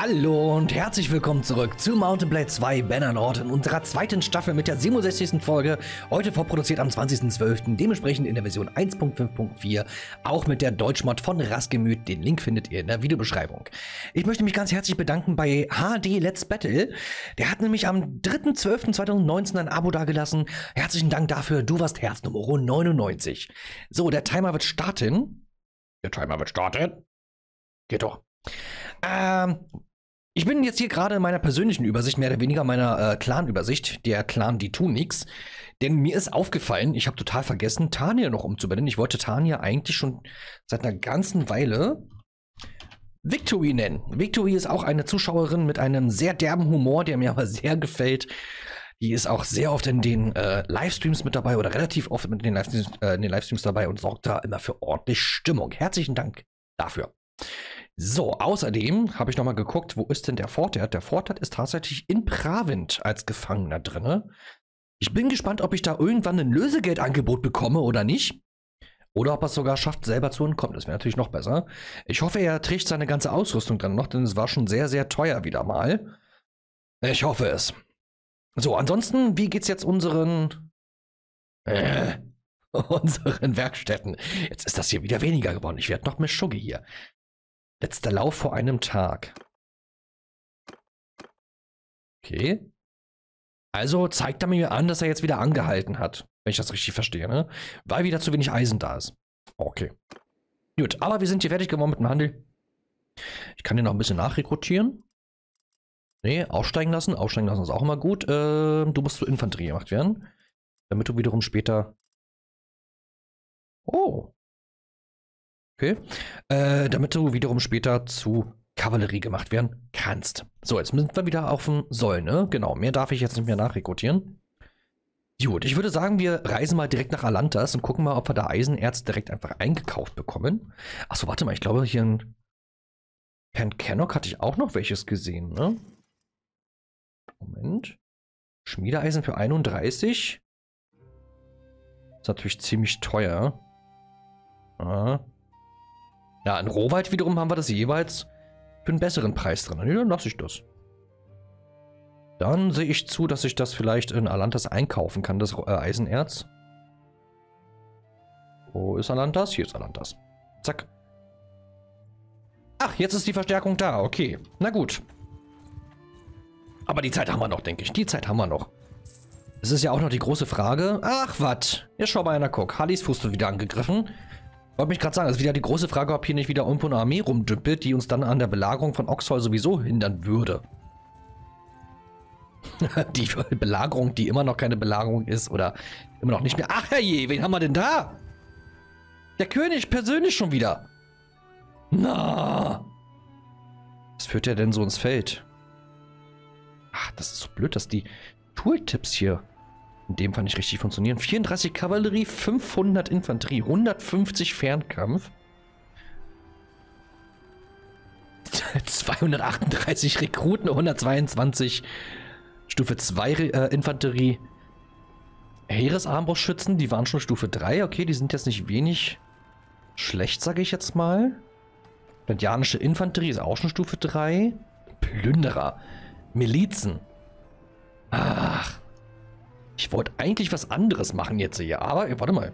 Hallo und herzlich willkommen zurück zu Mountain Blade 2 Bannerlord in unserer zweiten Staffel mit der 67. Folge, heute vorproduziert am 20.12., dementsprechend in der Version 1.5.4, auch mit der Deutschmod von Rassgemüt. Den Link findet ihr in der Videobeschreibung. Ich möchte mich ganz herzlich bedanken bei HD Let's Battle. Der hat nämlich am 3.12.2019 ein Abo dagelassen. Herzlichen Dank dafür, du warst Herz Nummer 99. So, der Timer wird starten. Geht doch. Ich bin jetzt hier gerade in meiner persönlichen Übersicht, mehr oder weniger meiner Clan-Übersicht, der Clan Die Tunix. Denn mir ist aufgefallen, ich habe total vergessen, Tanja noch umzubenennen. Ich wollte Tanja eigentlich schon seit einer ganzen Weile Victory nennen. Victory ist auch eine Zuschauerin mit einem sehr derben Humor, der mir aber sehr gefällt. Die ist auch sehr oft in den Livestreams mit dabei oder relativ oft mit in den Livestreams dabei und sorgt da immer für ordentlich Stimmung. Herzlichen Dank dafür. So, außerdem habe ich nochmal geguckt, wo ist denn der Forthead? Der Forthead ist tatsächlich in Pravind als Gefangener drin. Ich bin gespannt, ob ich da irgendwann ein Lösegeldangebot bekomme oder nicht. Oder ob er es sogar schafft, selber zu entkommen. Das wäre natürlich noch besser. Ich hoffe, er trägt seine ganze Ausrüstung dann noch, denn es war schon sehr, sehr teuer wieder mal. Ich hoffe es. So, ansonsten, wie geht's jetzt unseren... unseren Werkstätten? Jetzt ist das hier wieder weniger geworden. Ich werde noch mehr Schugge hier. Letzter Lauf vor einem Tag. Okay. Also zeigt er mir an, dass er jetzt wieder angehalten hat. Wenn ich das richtig verstehe, ne? Weil wieder zu wenig Eisen da ist. Okay. Gut, aber wir sind hier fertig geworden mit dem Handel. Ich kann hier noch ein bisschen nachrekrutieren. Nee, aussteigen lassen. Aussteigen lassen ist auch immer gut. Du musst zur Infanterie gemacht werden. Damit du wiederum später... Oh. Okay. Damit du wiederum später zu Kavallerie gemacht werden kannst. So, jetzt sind wir wieder auf dem Soll, ne? Genau, mehr darf ich jetzt nicht mehr nachrekrutieren. Gut, ich würde sagen, wir reisen mal direkt nach Alantas und gucken mal, ob wir da Eisenerz direkt einfach eingekauft bekommen. Achso, warte mal, ich glaube hier in Pen Cannoc hatte ich auch noch welches gesehen, ne? Moment. Schmiedeeisen für 31. Ist natürlich ziemlich teuer. Ah. Ja, in Rohwald wiederum haben wir das jeweils für einen besseren Preis drin. Nee, dann lasse ich das. Dann sehe ich zu, dass ich das vielleicht in Alantas einkaufen kann, das Eisenerz. Wo ist Alantas? Hier ist Alantas. Zack. Ach, jetzt ist die Verstärkung da. Okay, na gut. Aber die Zeit haben wir noch, denke ich. Die Zeit haben wir noch. Es ist ja auch noch die große Frage. Ach, was? Jetzt schau mal einer, guck. Hallis Fuß wird wieder angegriffen. Wollte mich gerade sagen, es ist wieder die große Frage, ob hier nicht wieder irgendwo eine Armee rumdümpelt, die uns dann an der Belagerung von Oxford sowieso hindern würde. Die Belagerung, die immer noch keine Belagerung ist oder immer noch nicht mehr. Ach herrje, wen haben wir denn da? Der König persönlich schon wieder. Na. Was führt er denn so ins Feld? Ach, das ist so blöd, dass die Tooltips hier... in dem Fall nicht richtig funktionieren. 34 Kavallerie, 500 Infanterie, 150 Fernkampf. 238 Rekruten, 122 Stufe 2 Infanterie. Heeresarmbrustschützen, die waren schon Stufe 3. Okay, die sind jetzt nicht wenig schlecht, sage ich jetzt mal. Pentianische Infanterie ist auch schon Stufe 3. Plünderer. Milizen. Ach. Ich wollte eigentlich was anderes machen jetzt hier, aber warte mal.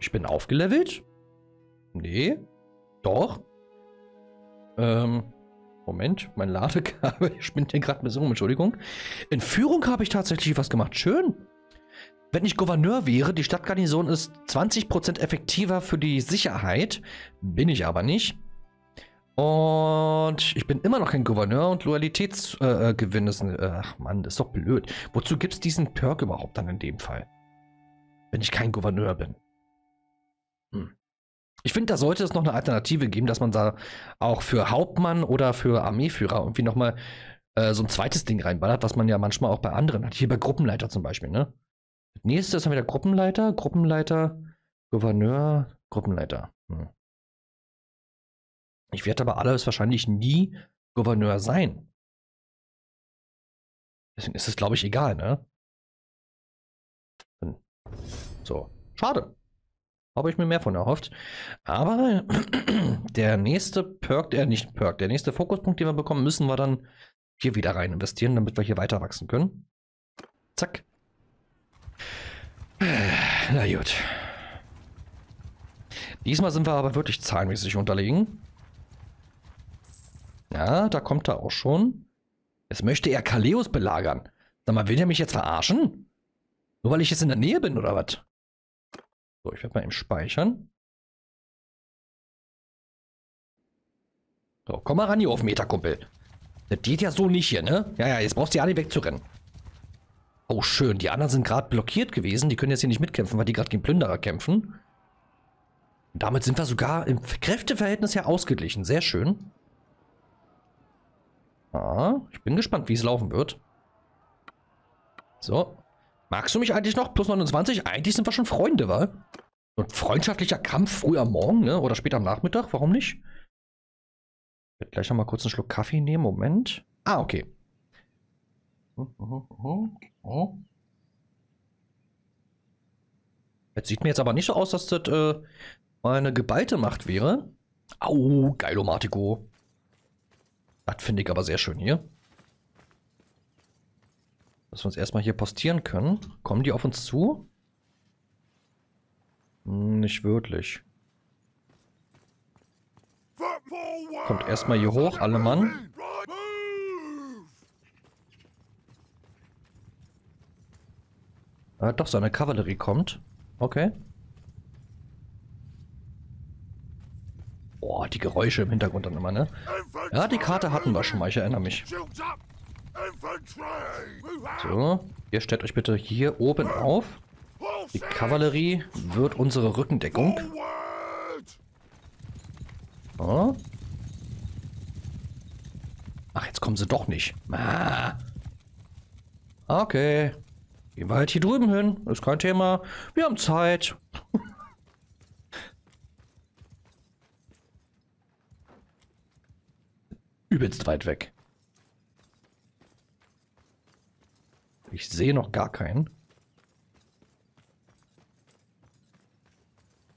Ich bin aufgelevelt? Nee. Doch. Moment, mein Ladekabel spinnt hier gerade ein bisschen rum, Entschuldigung. In Führung habe ich tatsächlich was gemacht. Schön. Wenn ich Gouverneur wäre, die Stadtgarnison ist 20% effektiver für die Sicherheit. Bin ich aber nicht. Und ich bin immer noch kein Gouverneur und Loyalitätsgewinn ist... Ach Mann, das ist doch blöd. Wozu gibt es diesen Perk überhaupt dann in dem Fall? Wenn ich kein Gouverneur bin. Hm. Ich finde, da sollte es noch eine Alternative geben, dass man da auch für Hauptmann oder für Armeeführer irgendwie nochmal so ein zweites Ding reinballert, was man ja manchmal auch bei anderen hat. Hier bei Gruppenleiter zum Beispiel, ne? Nächstes haben wir da Gruppenleiter, Gouverneur, Gruppenleiter. Hm. Ich werde aber alles wahrscheinlich nie Gouverneur sein. Deswegen ist es, glaube ich, egal, ne? So. Schade. Habe ich mir mehr von erhofft. Aber der nächste der nächste Fokuspunkt, den wir bekommen, müssen wir dann hier wieder rein investieren, damit wir hier weiter wachsen können. Zack. Na gut. Diesmal sind wir aber wirklich zahlenmäßig unterlegen. Ja, da kommt er auch schon. Jetzt möchte er Kaleus belagern. Sag mal, will er mich jetzt verarschen? Nur weil ich jetzt in der Nähe bin, oder was? So, ich werde mal eben speichern. So, komm mal ran hier auf Meter, Kumpel. Das geht ja so nicht hier, ne? Ja, ja, jetzt brauchst du ja nicht wegzurennen. Oh, schön. Die anderen sind gerade blockiert gewesen. Die können jetzt hier nicht mitkämpfen, weil die gerade gegen Plünderer kämpfen. Und damit sind wir sogar im Kräfteverhältnis her ausgeglichen. Sehr schön. Ah, ich bin gespannt, wie es laufen wird. So. Magst du mich eigentlich noch? Plus 29? Eigentlich sind wir schon Freunde, wa? So ein freundschaftlicher Kampf früh am Morgen, ne? Oder spät am Nachmittag. Warum nicht? Ich werde gleich nochmal kurz einen Schluck Kaffee nehmen. Moment. Ah, okay. Jetzt sieht mir jetzt aber nicht so aus, dass das meine geballte Macht wäre. Au, Geilomatico. Das finde ich aber sehr schön hier. Dass wir uns erstmal hier postieren können. Kommen die auf uns zu? Nicht wirklich. Kommt erstmal hier hoch, alle Mann. Ah, doch, seine Kavallerie kommt. Okay. Boah, die Geräusche im Hintergrund dann immer, ne? Ja, die Karte hatten wir schon mal, ich erinnere mich. So, ihr stellt euch bitte hier oben auf. Die Kavallerie wird unsere Rückendeckung. So. Ach, jetzt kommen sie doch nicht. Ah. Okay. Gehen wir halt hier drüben hin. Ist kein Thema. Wir haben Zeit. Übelst weit weg. Ich sehe noch gar keinen.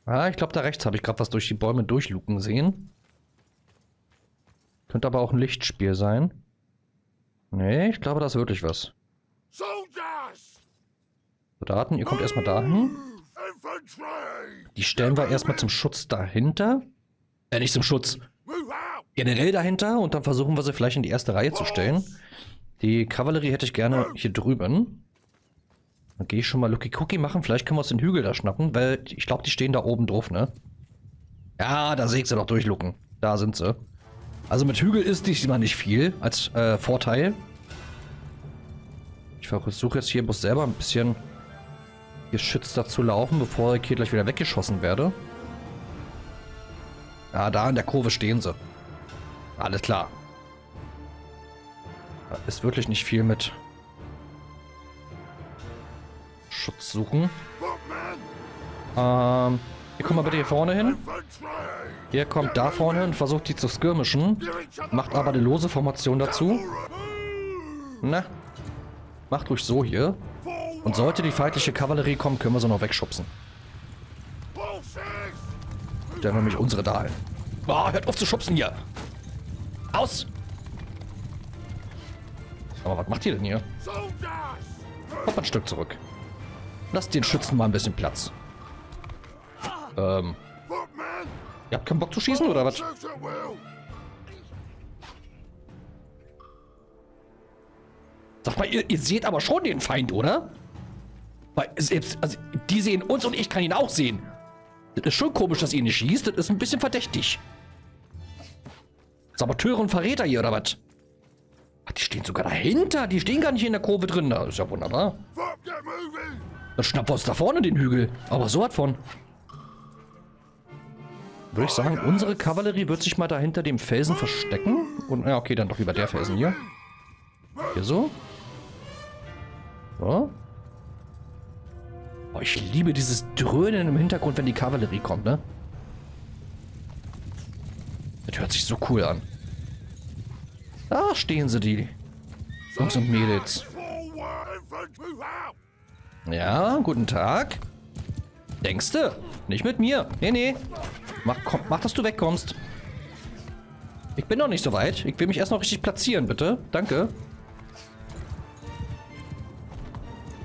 Ah, ich glaube, da rechts habe ich gerade was durch die Bäume durchluken sehen. Könnte aber auch ein Lichtspiel sein. Nee, ich glaube, da ist wirklich was. Soldaten, ihr kommt erstmal dahin. Die stellen wir erstmal zum Schutz dahinter. Nicht zum Schutz. Generell dahinter und dann versuchen wir sie vielleicht in die erste Reihe zu stellen. Die Kavallerie hätte ich gerne hier drüben. Dann gehe ich schon mal Lucky Cookie machen. Vielleicht können wir uns den Hügel da schnappen, weil ich glaube, die stehen da oben drauf, ne? Ja, da sehe ich sie doch durchlucken. Da sind sie. Also mit Hügel ist diesmal nicht viel als Vorteil. Ich versuche jetzt hier bloß selber ein bisschen geschützter zu laufen, bevor ich hier gleich wieder weggeschossen werde. Ah, da in der Kurve stehen sie. Alles klar. Da ist wirklich nicht viel mit Schutz suchen. Ihr kommt mal bitte hier vorne hin. Ihr kommt da vorne hin und versucht die zu skirmischen. Macht aber eine lose Formation dazu. Na, macht ruhig so hier. Und sollte die feindliche Kavallerie kommen, können wir sie noch wegschubsen. Stellen wir nämlich unsere da hin. Oh, hört auf zu schubsen hier. Aus! Aber was macht ihr denn hier? Kommt ein Stück zurück. Lasst den Schützen mal ein bisschen Platz. Ihr habt keinen Bock zu schießen, oder was? Sag mal, ihr seht aber schon den Feind, oder? Weil selbst, also, die sehen uns und ich kann ihn auch sehen. Das ist schon komisch, dass ihr nicht schießt. Das ist ein bisschen verdächtig. Saboteure und Verräter hier, oder was? Ach, die stehen sogar dahinter. Die stehen gar nicht in der Kurve drin. Das ist ja wunderbar. Dann schnappen wir uns da vorne den Hügel. Aber so hat von. Würde ich sagen, unsere Kavallerie wird sich mal da hinter dem Felsen verstecken. Und ja, okay, dann doch über der Felsen hier. Hier so. So. Oh, ich liebe dieses Dröhnen im Hintergrund, wenn die Kavallerie kommt, ne? Das hört sich so cool an. Da stehen sie, die Jungs und Mädels. Ja, guten Tag. Denkste? Nicht mit mir. Nee, nee. Mach, komm, mach, dass du wegkommst. Ich bin noch nicht so weit. Ich will mich erst noch richtig platzieren, bitte. Danke.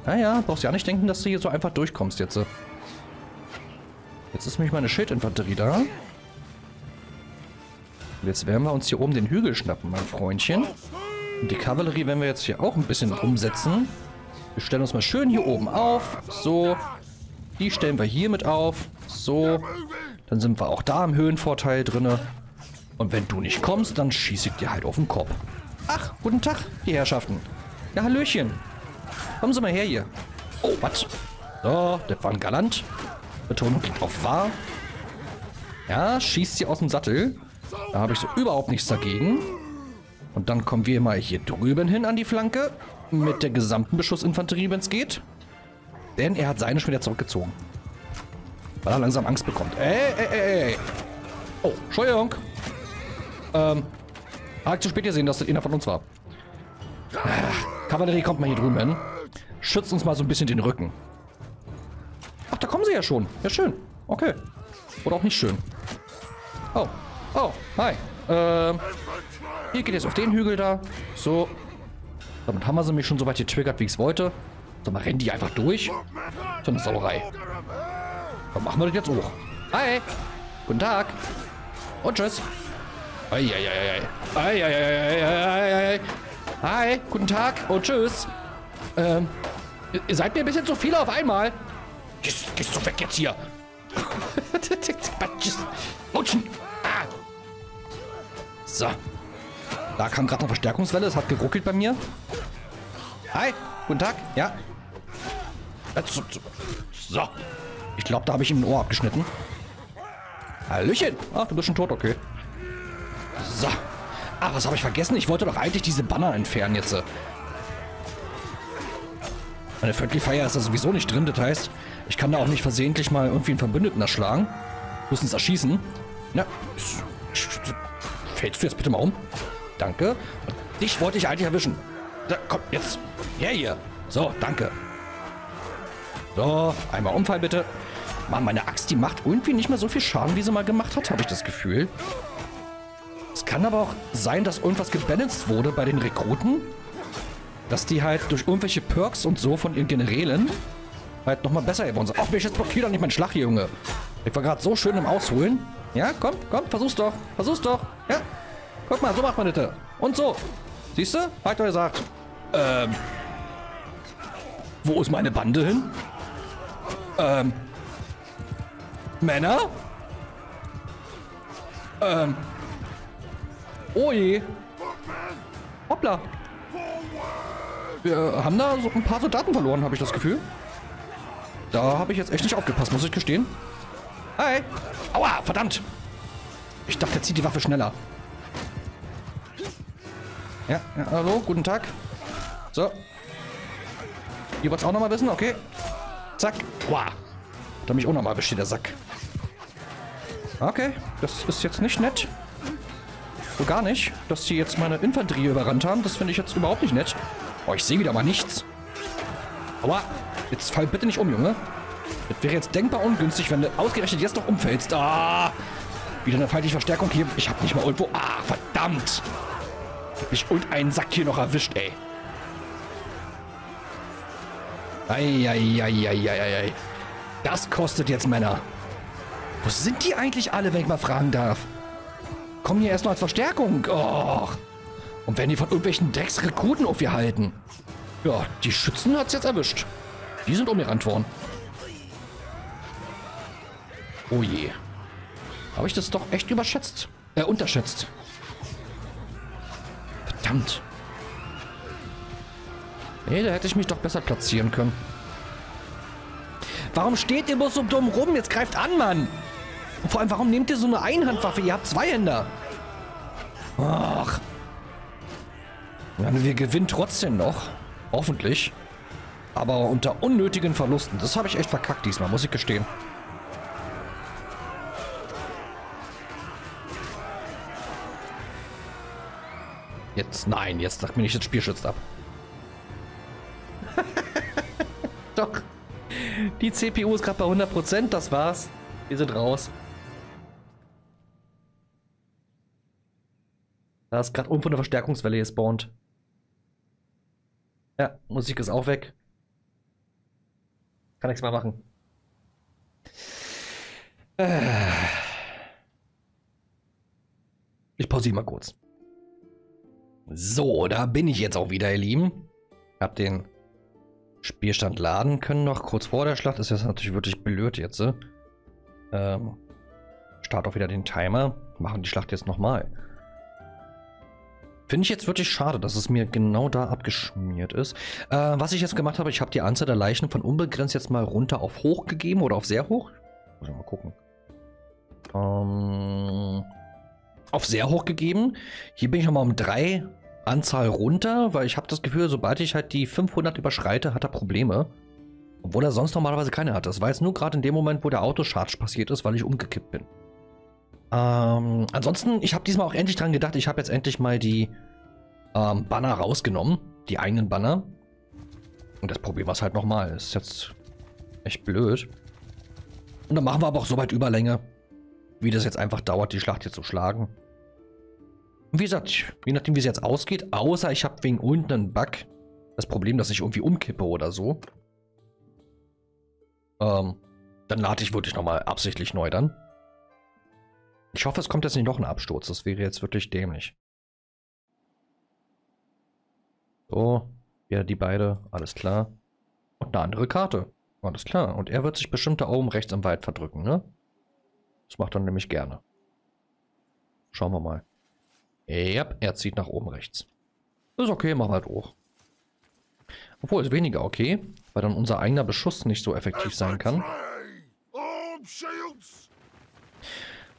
Naja, brauchst ja nicht denken, dass du hier so einfach durchkommst jetzt. Jetzt ist nämlich meine Schildinfanterie da. Und jetzt werden wir uns hier oben den Hügel schnappen, mein Freundchen. Und die Kavallerie werden wir jetzt hier auch ein bisschen umsetzen. Wir stellen uns mal schön hier oben auf. So. Die stellen wir hier mit auf. So. Dann sind wir auch da im Höhenvorteil drin. Und wenn du nicht kommst, dann schieße ich dir halt auf den Kopf. Ach, guten Tag, die Herrschaften. Ja, hallöchen. Kommen Sie mal her hier. Oh, was? So, das war ein Galant. Betonung auf wahr. Ja, schießt sie aus dem Sattel. Da habe ich so überhaupt nichts dagegen. Und dann kommen wir mal hier drüben hin an die Flanke. Mit der gesamten Beschussinfanterie, wenn es geht. Denn er hat seine schon wieder zurückgezogen. Weil er langsam Angst bekommt. Ey. Oh, Entschuldigung. Habe ich zu spät gesehen, dass das einer von uns war. Ach, Kavallerie kommt mal hier drüben hin. Schützt uns mal so ein bisschen den Rücken. Ach, da kommen sie ja schon. Ja, schön. Okay. Oder auch nicht schön. Oh. Oh, hi. Hier geht jetzt auf den Hügel da. So. Damit haben wir sie mich schon so weit getriggert, wie ich es wollte. So, mal rennen die einfach durch. So eine Sauerei. Dann machen wir das jetzt auch. Hi. Guten Tag. Und tschüss. Eieieiei. Eieieiei. Hi. Guten Tag. Und tschüss. Ihr seid mir ein bisschen zu viele auf einmal. Gehst du weg jetzt hier. Rutschen. Ah. So. Da kam gerade eine Verstärkungswelle. Es hat geruckelt bei mir. Hi. Guten Tag. Ja. So. Ich glaube, da habe ich ihm ein Ohr abgeschnitten. Hallöchen. Ach, du bist schon tot. Okay. So. Ah, was habe ich vergessen? Ich wollte doch eigentlich diese Banner entfernen jetzt. Meine Friendly Fire ist da sowieso nicht drin. Das heißt, ich kann da auch nicht versehentlich mal irgendwie einen Verbündeten erschlagen. Müssen's erschießen. Na. Fällst du jetzt bitte mal um? Danke. Dich wollte ich eigentlich erwischen. Da, komm, jetzt. Her hier. So, danke. So, einmal umfallen bitte. Mann, meine Axt, die macht irgendwie nicht mehr so viel Schaden, wie sie mal gemacht hat, habe ich das Gefühl. Es kann aber auch sein, dass irgendwas gebalanced wurde bei den Rekruten. Dass die halt durch irgendwelche Perks und so von ihren Generälen halt nochmal besser geworden sind. Ach, mich jetzt blockiert doch nicht mein Schlag hier, Junge. Ich war gerade so schön im Ausholen. Ja, komm, versuch's doch. Versuch's doch. Ja. Guck mal, so macht man das. Und so. Siehst du? Hat er gesagt. Wo ist meine Bande hin? Männer? Oh je. Hoppla. Wir haben da so ein paar Soldaten verloren, habe ich das Gefühl. Da habe ich jetzt echt nicht aufgepasst, muss ich gestehen. Hi. Aua, verdammt. Ich dachte, er zieht die Waffe schneller. Ja, hallo, guten Tag. So. Ihr wollt es auch nochmal wissen? Okay. Zack. Wow. Da hat mich auch nochmal besteht der Sack. Okay, das ist jetzt nicht nett. So gar nicht, dass die jetzt meine Infanterie überrannt haben. Das finde ich jetzt überhaupt nicht nett. Oh, ich sehe wieder mal nichts. Aua. Jetzt fall bitte nicht um, Junge. Das wäre jetzt denkbar ungünstig, wenn du ausgerechnet jetzt noch umfällst. Ah. Wieder eine feindliche Verstärkung hier. Ich habe nicht mal irgendwo... Ah, verdammt. Ich und einen Sack hier noch erwischt, ey. Eieieiei. Das kostet jetzt Männer. Wo sind die eigentlich alle, wenn ich mal fragen darf? Kommen hier erst noch als Verstärkung. Och. Und werden die von irgendwelchen Drecksrekruten aufgehalten. Ja, die Schützen hat's jetzt erwischt. Die sind umgerannt worden. Oh je. Habe ich das doch echt überschätzt. Unterschätzt. Verdammt. Nee, da hätte ich mich doch besser platzieren können. Warum steht ihr bloß so dumm rum? Jetzt greift an, Mann. Und vor allem, warum nehmt ihr so eine Einhandwaffe? Ihr habt zwei Hände. Ach. Wir gewinnen trotzdem noch. Hoffentlich. Aber unter unnötigen Verlusten. Das habe ich echt verkackt diesmal, muss ich gestehen. Jetzt, nein, jetzt sagt mir nicht, das Spiel schützt ab. Doch. Die CPU ist gerade bei 100%, das war's. Wir sind raus. Da ist gerade unten eine Verstärkungswelle gespawnt. Ja, Musik ist auch weg. Kann nichts mehr machen. Ich pausiere mal kurz. So, da bin ich jetzt auch wieder, ihr Lieben. Hab den Spielstand laden können noch. Kurz vor der Schlacht ist jetzt natürlich wirklich blöd jetzt. Start auch wieder den Timer. Machen die Schlacht jetzt nochmal. Finde ich jetzt wirklich schade, dass es mir genau da abgeschmiert ist. Was ich jetzt gemacht habe, ich habe die Anzahl der Leichen von unbegrenzt jetzt mal runter auf hoch gegeben oder auf sehr hoch. Muss ich mal gucken. Auf sehr hoch gegeben. Hier bin ich nochmal um 3 Anzahl runter, weil ich habe das Gefühl, sobald ich halt die 500 überschreite, hat er Probleme. Obwohl er sonst normalerweise keine hat. Das war jetzt nur gerade in dem Moment, wo der Autocharge passiert ist, weil ich umgekippt bin. Ansonsten, ich habe diesmal auch endlich dran gedacht, ich habe jetzt endlich mal die Banner rausgenommen, die eigenen Banner. Und das Problem war es halt nochmal, ist jetzt echt blöd. Und dann machen wir aber auch so weit Überlänge, wie das jetzt einfach dauert, die Schlacht hier zu schlagen. Und wie gesagt, je nachdem wie es jetzt ausgeht, außer ich habe wegen unten einen Bug, das Problem, dass ich irgendwie umkippe oder so. Dann lade ich wirklich nochmal absichtlich neu dann. Ich hoffe, es kommt jetzt nicht noch ein Absturz. Das wäre jetzt wirklich dämlich. So, ja, die beide, alles klar. Und eine andere Karte, alles klar. Und er wird sich bestimmt da oben rechts im Wald verdrücken, ne? Das macht er nämlich gerne. Schauen wir mal. Ja, er zieht nach oben rechts. Ist okay, machen wir halt hoch. Obwohl, ist weniger okay, weil dann unser eigener Beschuss nicht so effektiv sein kann.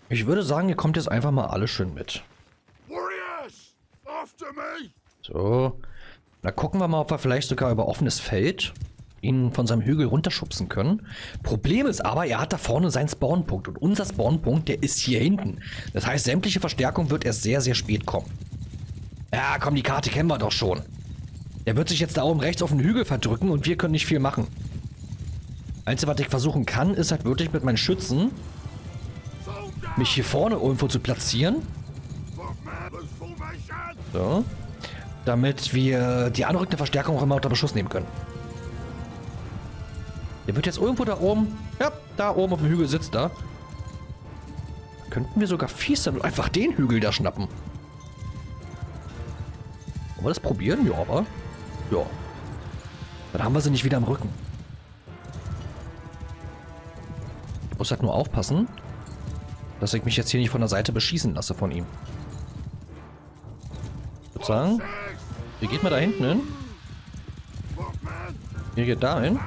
Ich würde sagen, ihr kommt jetzt einfach mal alle schön mit. So. Da gucken wir mal, ob wir vielleicht sogar über offenes Feld ihn von seinem Hügel runterschubsen können. Problem ist aber, er hat da vorne seinen Spawnpunkt. Und unser Spawnpunkt, der ist hier hinten. Das heißt, sämtliche Verstärkung wird erst sehr, sehr spät kommen. Ja, komm, die Karte kennen wir doch schon. Der wird sich jetzt da oben rechts auf den Hügel verdrücken und wir können nicht viel machen. Einzige, was ich versuchen kann, ist halt wirklich mit meinen Schützen mich hier vorne irgendwo zu platzieren. So. Damit wir die anrückende Verstärkung auch immer unter Beschuss nehmen können. Der wird jetzt irgendwo da oben. Ja, da oben auf dem Hügel sitzt da. Könnten wir sogar fies sein und einfach den Hügel da schnappen. Wollen wir das probieren? Ja, aber. Ja. Dann haben wir sie nicht wieder im Rücken. Ich muss halt nur aufpassen, dass ich mich jetzt hier nicht von der Seite beschießen lasse von ihm. Ich würde sagen, ihr geht mal da hinten hin. Ihr geht da hin.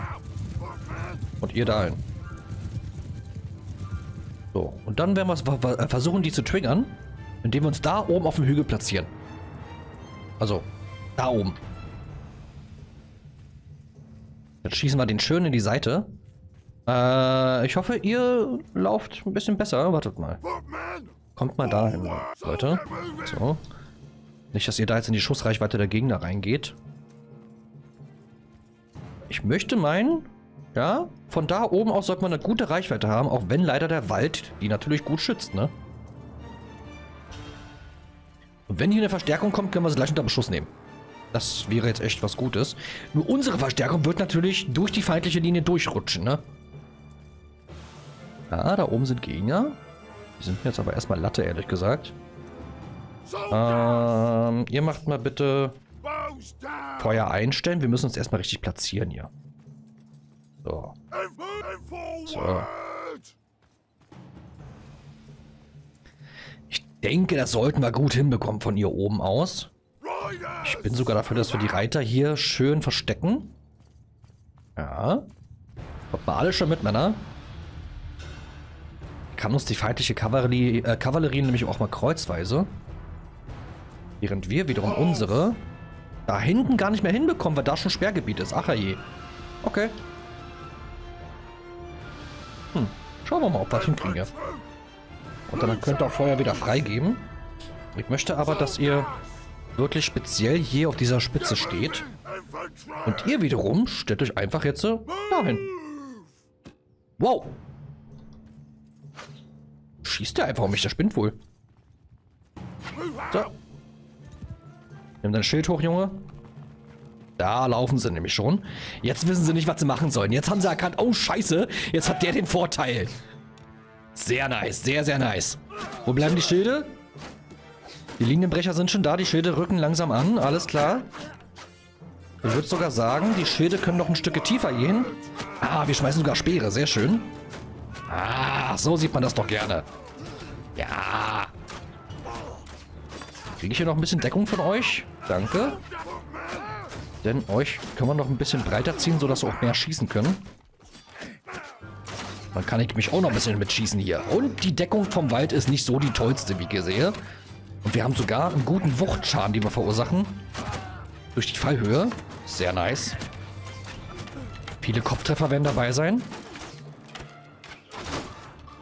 Und ihr da hin. So, und dann werden wir versuchen, die zu triggern, indem wir uns da oben auf dem Hügel platzieren. Also, da oben. Dann schießen wir den schön in die Seite. Ich hoffe, ihr lauft ein bisschen besser. Wartet mal. Kommt mal da hin, Leute. So. Nicht, dass ihr da jetzt in die Schussreichweite der Gegner reingeht. Ich möchte meinen, ja, von da oben aus sollte man eine gute Reichweite haben, auch wenn leider der Wald die natürlich gut schützt, ne? Und wenn hier eine Verstärkung kommt, können wir sie gleich unter Beschuss nehmen. Das wäre jetzt echt was Gutes. Nur unsere Verstärkung wird natürlich durch die feindliche Linie durchrutschen, ne? Ja, da oben sind Gegner. Die sind mir jetzt aber erstmal Latte, ehrlich gesagt. Ihr macht mal bitte Feuer einstellen. Wir müssen uns erstmal richtig platzieren hier. So. So. Ich denke, das sollten wir gut hinbekommen von hier oben aus. Ich bin sogar dafür, dass wir die Reiter hier schön verstecken. Ja. Kommt mal alle schon mit, Männer. Kann uns die feindliche Kavallerie nämlich auch mal kreuzweise. Während wir wiederum unsere da hinten gar nicht mehr hinbekommen, weil da schon Sperrgebiet ist. Ach je. Okay. Hm. Schauen wir mal, ob wir das hinkriegen. Und dann könnt ihr auch Feuer wieder freigeben. Ich möchte aber, dass ihr wirklich speziell hier auf dieser Spitze steht. Und ihr wiederum stellt euch einfach jetzt dahin. Wow. Schießt der einfach um mich, der spinnt wohl. So. Nimm dein Schild hoch, Junge. Da laufen sie nämlich schon. Jetzt wissen sie nicht, was sie machen sollen. Jetzt haben sie erkannt, oh scheiße, jetzt hat der den Vorteil. Sehr nice, sehr, sehr nice. Wo bleiben die Schilde? Die Linienbrecher sind schon da, die Schilde rücken langsam an, alles klar. Ich würde sogar sagen, die Schilde können noch ein Stück tiefer gehen. Ah, wir schmeißen sogar Speere, sehr schön. Ah, so sieht man das doch gerne. Ja. Kriege ich hier noch ein bisschen Deckung von euch? Danke. Denn euch können wir noch ein bisschen breiter ziehen, sodass wir auch mehr schießen können. Dann kann ich mich auch noch ein bisschen mitschießen hier. Und die Deckung vom Wald ist nicht so die tollste, wie ich hier sehe. Und wir haben sogar einen guten Wuchtschaden, den wir verursachen. Durch die Fallhöhe. Sehr nice. Viele Kopftreffer werden dabei sein.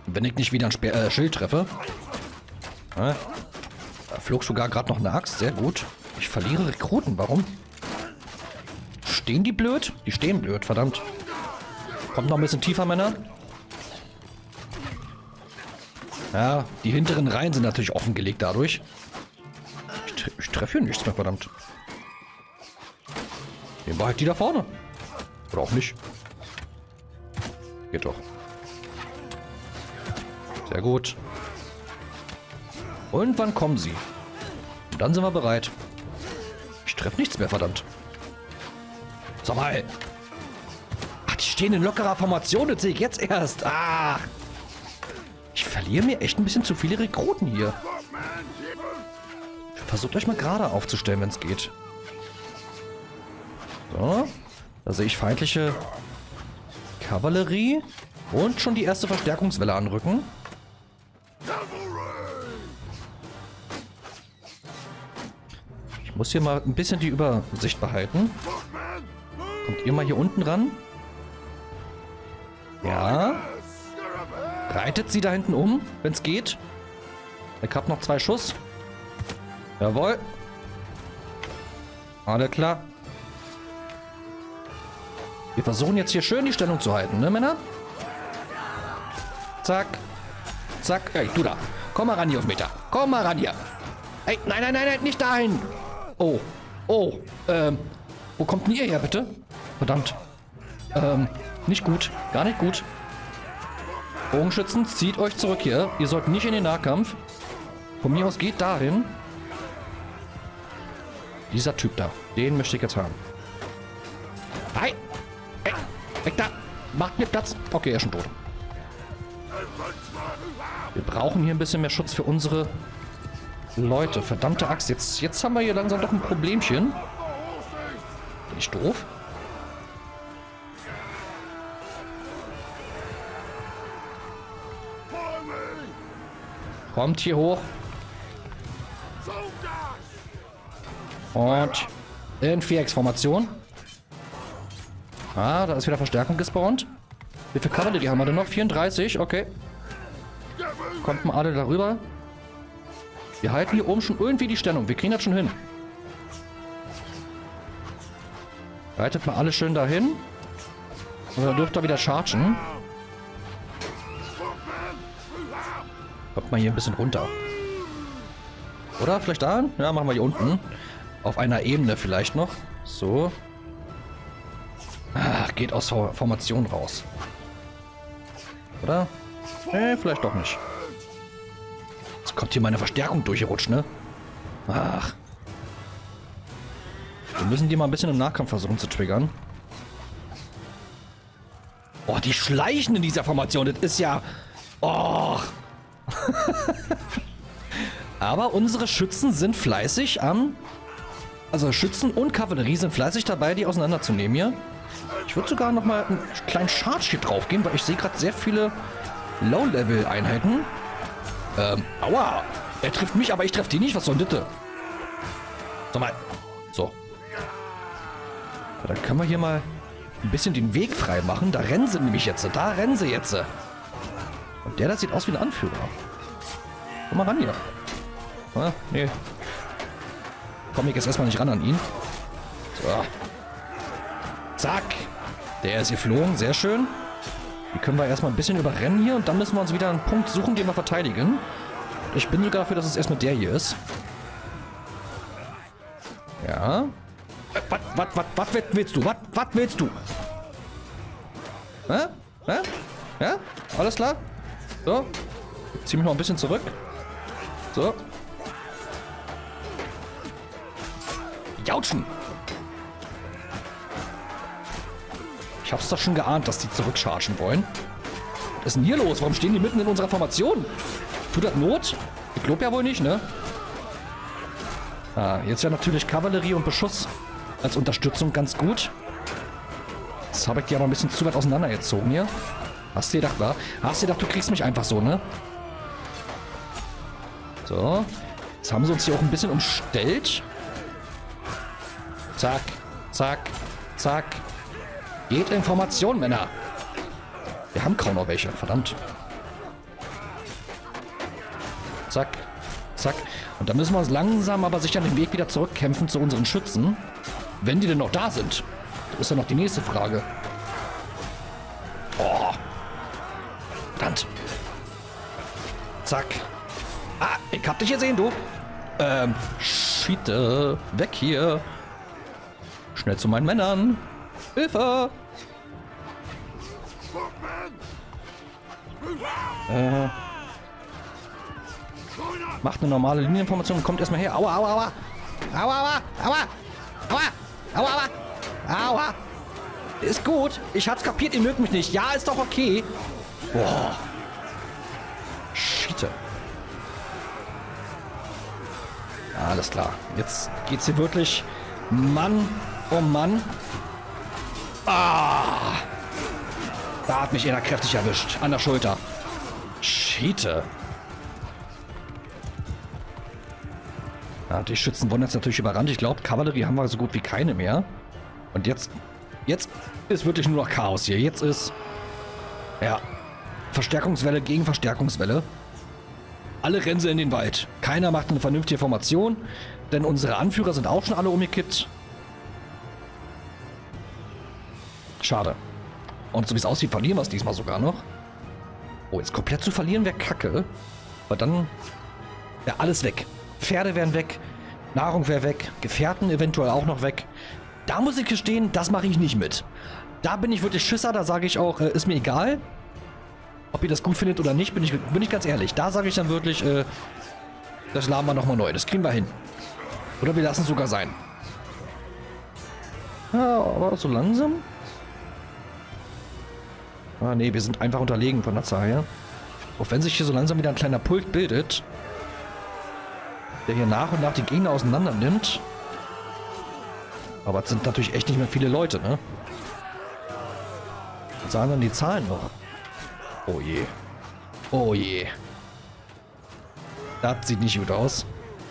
Wenn ich nicht wieder ein Schild treffe. Da flog sogar gerade noch eine Axt. Sehr gut. Ich verliere Rekruten. Warum? Stehen die blöd? Die stehen blöd, verdammt. Kommt noch ein bisschen tiefer, Männer. Ja, die hinteren Reihen sind natürlich offengelegt dadurch. Ich treffe hier nichts mehr, verdammt. Nehmen wir halt die da vorne. Oder auch nicht. Geht doch. Sehr gut. Und wann kommen sie? Und dann sind wir bereit. Ich treffe nichts mehr, verdammt. Sag mal. Ach, die stehen in lockerer Formation, das sehe ich jetzt erst. Ach. Ich verliere mir echt ein bisschen zu viele Rekruten hier. Versucht euch mal gerade aufzustellen, wenn es geht. So. Da sehe ich feindliche Kavallerie. Und schon die erste Verstärkungswelle anrücken. Ich muss hier mal ein bisschen die Übersicht behalten. Kommt ihr mal hier unten ran? Ja. Reitet sie da hinten um, wenn es geht. Ich habe noch 2 Schuss. Jawohl. Alles klar. Wir versuchen jetzt hier schön die Stellung zu halten, ne Männer? Zack. Zack. Hey, du da. Komm mal ran hier auf Meter. Komm mal ran hier. Ey, nein, nein, nein, nein, nicht dahin. Oh. Oh. Wo kommt denn ihr her, bitte? Verdammt. Nicht gut. Gar nicht gut. Bogenschützen, zieht euch zurück hier. Ihr sollt nicht in den Nahkampf. Von mir aus geht dahin. Dieser Typ da. Den möchte ich jetzt haben. Hi. Hey. Weg da. Macht mir Platz. Okay, er ist schon tot. Wir brauchen hier ein bisschen mehr Schutz für unsere Leute. Verdammte Axt. Jetzt haben wir hier langsam doch ein Problemchen. Bin ich doof? Kommt hier hoch. Und in Vierecksformation. Ah, da ist wieder Verstärkung gespawnt. Wie viel Kavallerie haben wir denn noch? 34, okay. Kommt mal alle darüber. Wir halten hier oben schon irgendwie die Stellung. Wir kriegen das schon hin. Reitet mal alle schön dahin. Und dann dürft ihr wieder chargen. Kommt mal hier ein bisschen runter. Oder vielleicht da? Ja, machen wir hier unten. Auf einer Ebene vielleicht noch. So. Ach, geht aus Formation raus. Oder? Nee, vielleicht doch nicht. Jetzt kommt hier meine Verstärkung durchgerutscht, ne? Ach. Wir müssen die mal ein bisschen im Nahkampf versuchen zu triggern. Oh, die schleichen in dieser Formation. Das ist ja... Oh. Aber unsere Schützen sind fleißig am... Also Schützen und Kavallerie sind fleißig dabei, die auseinanderzunehmen hier. Ich würde sogar noch mal einen kleinen Charge hier drauf gehen, weil ich sehe gerade sehr viele Low-Level-Einheiten. Aua! Er trifft mich, aber ich treffe die nicht. Was soll denn das? Sag mal. So. Ja, dann können wir hier mal ein bisschen den Weg frei machen. Da rennen sie nämlich jetzt. Da rennen sie jetzt. Und der da sieht aus wie ein Anführer. Komm mal ran hier. Ah, nee. Komm ich jetzt erstmal nicht ran an ihn. So. Zack. Der ist geflogen. Sehr schön. Die können wir erstmal ein bisschen überrennen hier und dann müssen wir uns wieder einen Punkt suchen, den wir verteidigen. Ich bin sogar dafür, dass es erstmal der hier ist. Ja. Was willst du? Was willst du? Hä? Hä? Ja? Alles klar? So. Ich zieh mich mal ein bisschen zurück. So. Jautschen! Ich hab's doch schon geahnt, dass die zurückchargen wollen. Was ist denn hier los? Warum stehen die mitten in unserer Formation? Tut das Not? Ich glaub ja wohl nicht, ne? Ah, jetzt ja natürlich Kavallerie und Beschuss als Unterstützung ganz gut. Jetzt habe ich die aber ein bisschen zu weit auseinandergezogen hier. Hast du gedacht, wa? Hast du gedacht, du kriegst mich einfach so, ne? So. Jetzt haben sie uns hier auch ein bisschen umstellt. Zack, zack, zack. Geht in Formation, Männer. Wir haben kaum noch welche, verdammt. Zack, zack. Und dann müssen wir uns langsam aber sicher den Weg wieder zurückkämpfen zu unseren Schützen. Wenn die denn noch da sind. Das ist ja noch die nächste Frage. Oh. Verdammt. Zack. Ah, ich hab dich gesehen, du. Schiete. Weg hier. Schnell zu meinen Männern. Hilfe! Macht eine normale Linienformation und kommt erstmal her. Aua, aua, aua! Aua, aua! Aua! Aua! Aua, aua! Aua! Ist gut! Ich hab's kapiert, ihr mögt mich nicht. Ja, ist doch okay! Boah! Schiete! Alles klar. Jetzt geht's hier wirklich Mann um Mann. Ah! Da hat mich einer kräftig erwischt. An der Schulter. Schiete. Ja, die Schützen wurden jetzt natürlich überrannt. Ich glaube, Kavallerie haben wir so gut wie keine mehr. Und jetzt... Jetzt ist wirklich nur noch Chaos hier. Jetzt ist... Ja. Verstärkungswelle gegen Verstärkungswelle. Alle rennen sie in den Wald. Keiner macht eine vernünftige Formation. Denn unsere Anführer sind auch schon alle umgekippt. Schade. Und so wie es aussieht, verlieren wir es diesmal sogar noch. Oh, jetzt komplett zu verlieren wäre kacke. Aber dann wäre alles weg. Pferde wären weg. Nahrung wäre weg. Gefährten eventuell auch noch weg. Da muss ich gestehen, das mache ich nicht mit. Da bin ich wirklich Schisser. Da sage ich auch, ist mir egal. Ob ihr das gut findet oder nicht, bin ich ganz ehrlich. Da sage ich dann wirklich, das laden wir nochmal neu. Das kriegen wir hin. Oder wir lassen es sogar sein. Ja, aber so langsam... Ah, nee, wir sind einfach unterlegen von der Zahl her. Auch wenn sich hier so langsam wieder ein kleiner Pult bildet, der hier nach und nach die Gegner auseinander nimmt. Aber es sind natürlich echt nicht mehr viele Leute, ne? Was sagen dann die Zahlen noch? Oh je. Oh je. Das sieht nicht gut aus.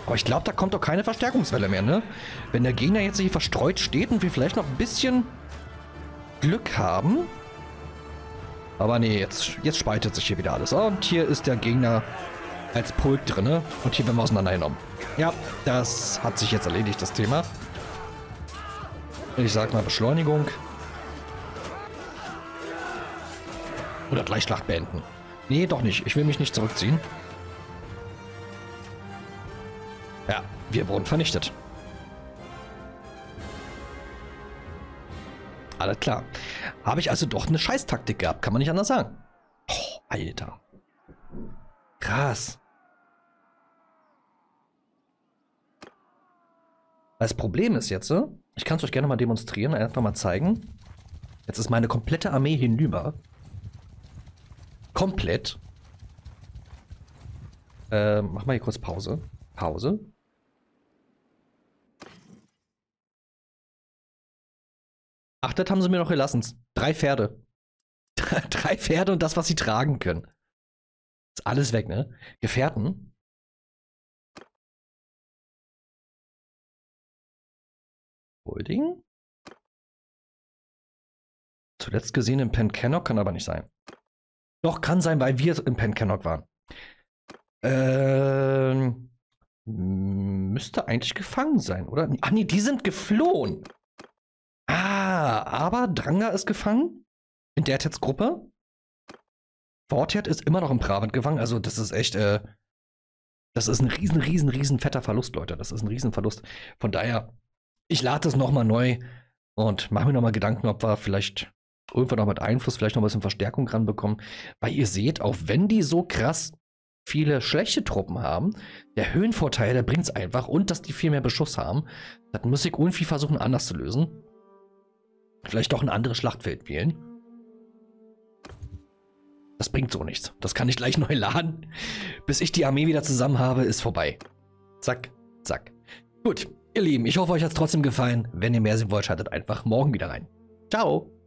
Aber ich glaube, da kommt doch keine Verstärkungswelle mehr, ne? Wenn der Gegner jetzt hier verstreut steht und wir vielleicht noch ein bisschen Glück haben... Aber nee, jetzt spaltet sich hier wieder alles. Und hier ist der Gegner als Pulk drin. Und hier werden wir auseinandergenommen. Ja, das hat sich jetzt erledigt, das Thema. Ich sag mal Beschleunigung. Oder gleich Schlacht beenden. Nee, doch nicht. Ich will mich nicht zurückziehen. Ja, wir wurden vernichtet. Alles klar. Habe ich also doch eine Scheißtaktik gehabt. Kann man nicht anders sagen. Oh, Alter. Krass. Das Problem ist jetzt, ich kann es euch gerne mal demonstrieren, einfach mal zeigen. Jetzt ist meine komplette Armee hinüber. Komplett. Mach mal hier kurz Pause. Pause. Ach, das haben sie mir noch gelassen. 3 Pferde. 3 Pferde und das, was sie tragen können. Ist alles weg, ne? Gefährten. Holding. Zuletzt gesehen im Pen Cannoc, kann aber nicht sein. Doch, kann sein, weil wir im Pen Cannoc waren. Müsste eigentlich gefangen sein, oder? Ach nee, die sind geflohen. Ah, aber Dranga ist gefangen in der Tets-Gruppe. Forthead ist immer noch im Brabant gefangen. Also das ist echt, das ist ein riesen fetter Verlust, Leute. Das ist ein Riesenverlust. Von daher, ich lade das nochmal neu und mache mir nochmal Gedanken, ob wir vielleicht irgendwann noch mit Einfluss vielleicht noch ein bisschen Verstärkung ranbekommen. Weil ihr seht, auch wenn die so krass viele schlechte Truppen haben, der Höhenvorteil, der bringt es einfach. Und dass die viel mehr Beschuss haben, das muss ich irgendwie versuchen anders zu lösen. Vielleicht doch ein anderes Schlachtfeld wählen. Das bringt so nichts. Das kann ich gleich neu laden. Bis ich die Armee wieder zusammen habe, ist vorbei. Zack, zack. Gut, ihr Lieben, ich hoffe, euch hat es trotzdem gefallen. Wenn ihr mehr sehen wollt, schaltet einfach morgen wieder rein. Ciao!